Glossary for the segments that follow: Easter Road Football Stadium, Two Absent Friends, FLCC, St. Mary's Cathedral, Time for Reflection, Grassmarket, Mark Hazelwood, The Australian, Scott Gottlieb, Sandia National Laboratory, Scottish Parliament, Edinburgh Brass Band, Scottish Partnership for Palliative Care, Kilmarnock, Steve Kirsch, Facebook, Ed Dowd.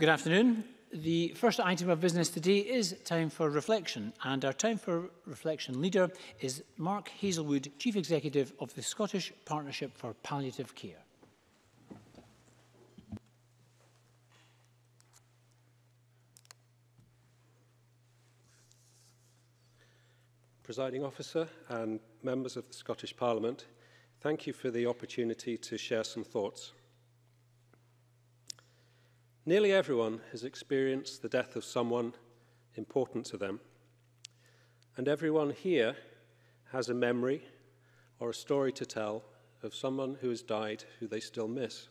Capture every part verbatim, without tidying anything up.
Good afternoon. The first item of business today is time for reflection, and our time for reflection leader is Mark Hazelwood, Chief Executive of the Scottish Partnership for Palliative Care. Presiding Officer and members of the Scottish Parliament, thank you for the opportunity to share some thoughts. Nearly everyone has experienced the death of someone important to them, and everyone here has a memory or a story to tell of someone who has died who they still miss.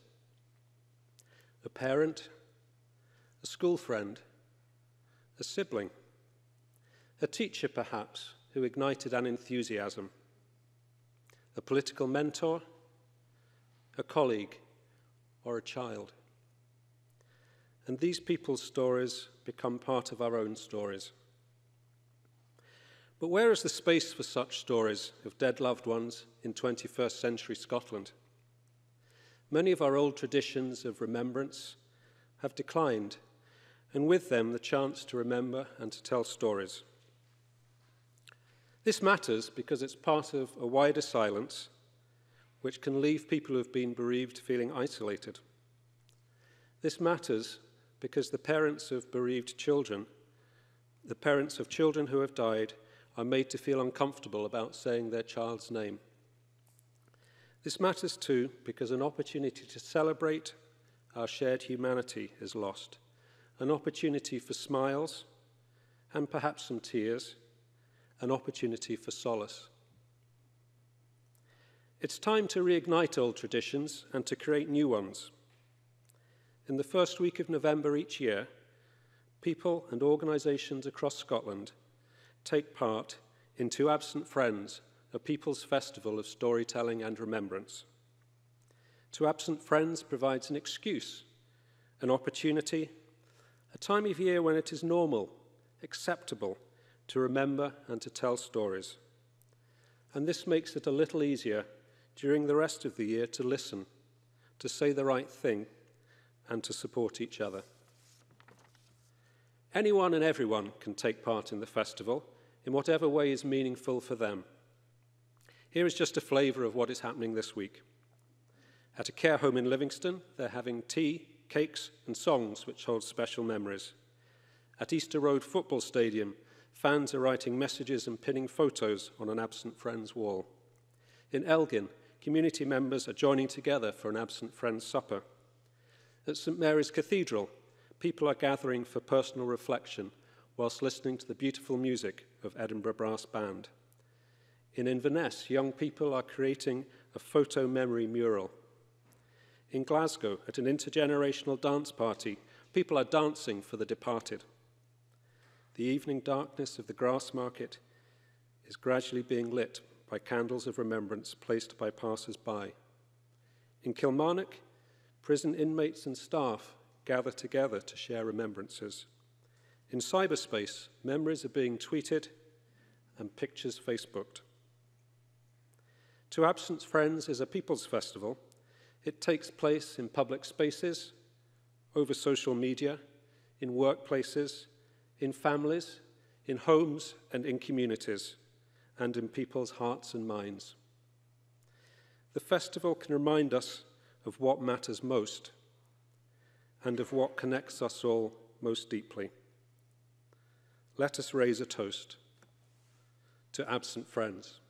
A parent, a school friend, a sibling, a teacher perhaps, who ignited an enthusiasm, a political mentor, a colleague, or a child. And these people's stories become part of our own stories. But where is the space for such stories of dead loved ones in twenty-first century Scotland? Many of our old traditions of remembrance have declined, and with them the chance to remember and to tell stories. This matters because it's part of a wider silence which can leave people who have been bereaved feeling isolated. This matters because the parents of bereaved children, the parents of children who have died, are made to feel uncomfortable about saying their child's name. This matters too because an opportunity to celebrate our shared humanity is lost, an opportunity for smiles and perhaps some tears, an opportunity for solace. It's time to reignite old traditions and to create new ones. In the first week of November each year, people and organisations across Scotland take part in Two Absent Friends, a people's festival of storytelling and remembrance. Two Absent Friends provides an excuse, an opportunity, a time of year when it is normal, acceptable, to remember and to tell stories. And this makes it a little easier during the rest of the year to listen, to say the right thing, and to support each other. Anyone and everyone can take part in the festival in whatever way is meaningful for them. Here is just a flavour of what is happening this week. At a care home in Livingston, they're having tea, cakes, and songs which hold special memories. At Easter Road Football Stadium, fans are writing messages and pinning photos on an absent friend's wall. In Elgin, community members are joining together for an absent friend's supper. At Saint Mary's Cathedral, people are gathering for personal reflection whilst listening to the beautiful music of Edinburgh Brass Band. In Inverness, young people are creating a photo memory mural. In Glasgow, at an intergenerational dance party, people are dancing for the departed. The evening darkness of the Grassmarket is gradually being lit by candles of remembrance placed by passers-by. In Kilmarnock, prison inmates and staff gather together to share remembrances. In cyberspace, memories are being tweeted and pictures Facebooked. Two Absent Friends is a people's festival. It takes place in public spaces, over social media, in workplaces, in families, in homes and in communities, and in people's hearts and minds. The festival can remind us of what matters most and of what connects us all most deeply. Let us raise a toast to absent friends.